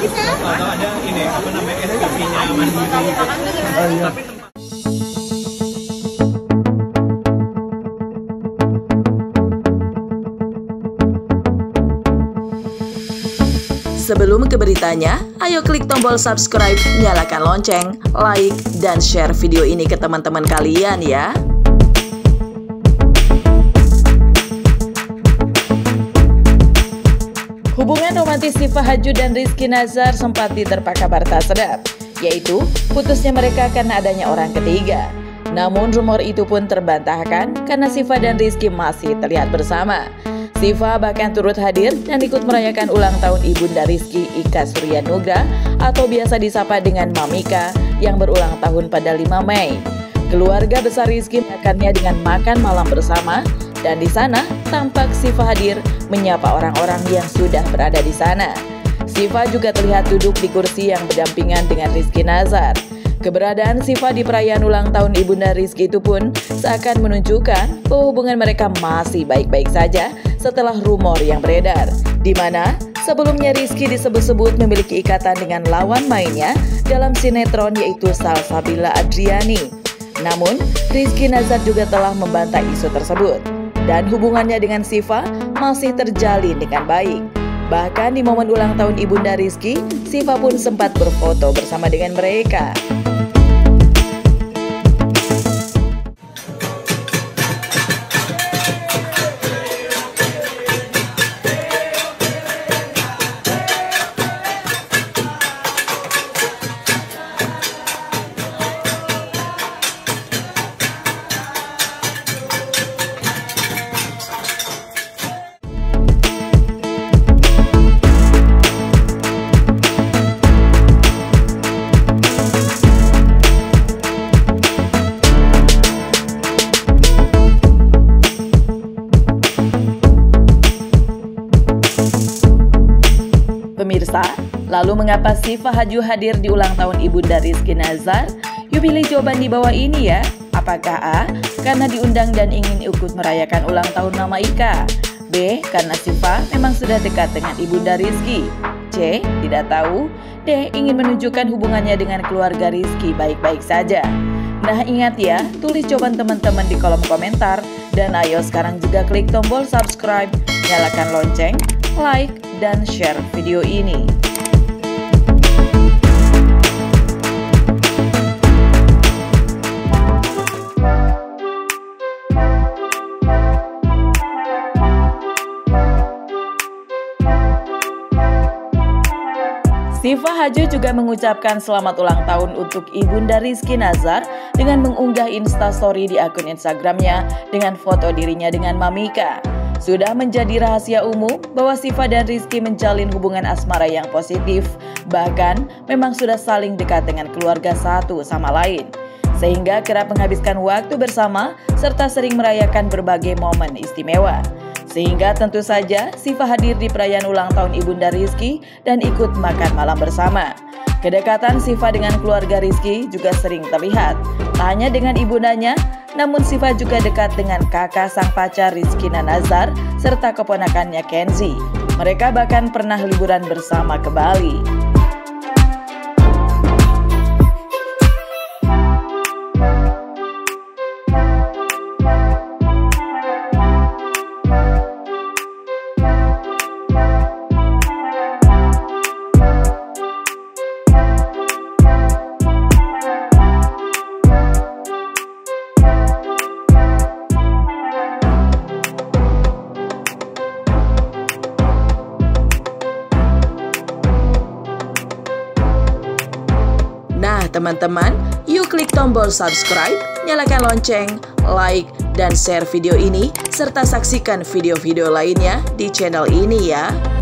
atau ada ini apa namanya SPP-nya mandiri. Tapi sebelum ke beritanya, ayo klik tombol subscribe, nyalakan lonceng, like, dan share video ini ke teman-teman kalian ya. Hubungan romantis Syifa Hadju dan Rizky Nazar sempat diterpa kabar tak sedap, yaitu putusnya mereka karena adanya orang ketiga. Namun rumor itu pun terbantahkan karena Syifa dan Rizky masih terlihat bersama. Syifa bahkan turut hadir dan ikut merayakan ulang tahun ibunda Rizky, Ika Surya Nugra atau biasa disapa dengan Mamika yang berulang tahun pada 5 Mei. Keluarga besar Rizky merayakannya dengan makan malam bersama dan di sana tampak Syifa hadir menyapa orang-orang yang sudah berada di sana. Syifa juga terlihat duduk di kursi yang berdampingan dengan Rizky Nazar. Keberadaan Syifa di perayaan ulang tahun ibunda Rizky itu pun seakan menunjukkan bahwa hubungan mereka masih baik-baik saja. Setelah rumor yang beredar, di mana sebelumnya Rizky disebut-sebut memiliki ikatan dengan lawan mainnya dalam sinetron yaitu Salsabila Adriani. Namun, Rizky Nazar juga telah membantah isu tersebut dan hubungannya dengan Syifa masih terjalin dengan baik. Bahkan di momen ulang tahun ibunda Rizky, Syifa pun sempat berfoto bersama dengan mereka. Pemirsa, lalu mengapa Syifa Hadju hadir di ulang tahun ibunda Rizky Nazar? Yuk pilih jawaban di bawah ini ya. Apakah A, karena diundang dan ingin ikut merayakan ulang tahun Mama Ika? B, karena Syifa memang sudah dekat dengan ibunda Rizky? C, tidak tahu? D, ingin menunjukkan hubungannya dengan keluarga Rizky baik-baik saja? Nah ingat ya, tulis jawaban teman-teman di kolom komentar. Dan ayo sekarang juga klik tombol subscribe, nyalakan lonceng, like, dan share video ini. Syifa Hadju juga mengucapkan selamat ulang tahun untuk ibunda Rizky Nazar dengan mengunggah instastory di akun Instagramnya dengan foto dirinya dengan Mamika. Sudah menjadi rahasia umum bahwa Syifa dan Rizky menjalin hubungan asmara yang positif, bahkan memang sudah saling dekat dengan keluarga satu sama lain. Sehingga kerap menghabiskan waktu bersama serta sering merayakan berbagai momen istimewa. Sehingga tentu saja Syifa hadir di perayaan ulang tahun ibunda Rizky dan ikut makan malam bersama. Kedekatan Syifa dengan keluarga Rizky juga sering terlihat, tak hanya dengan ibundanya, namun Syifa juga dekat dengan kakak sang pacar Rizky Nazar serta keponakannya Kenzie. Mereka bahkan pernah liburan bersama ke Bali. Teman-teman, yuk klik tombol subscribe, nyalakan lonceng, like, dan share video ini, serta saksikan video-video lainnya di channel ini ya.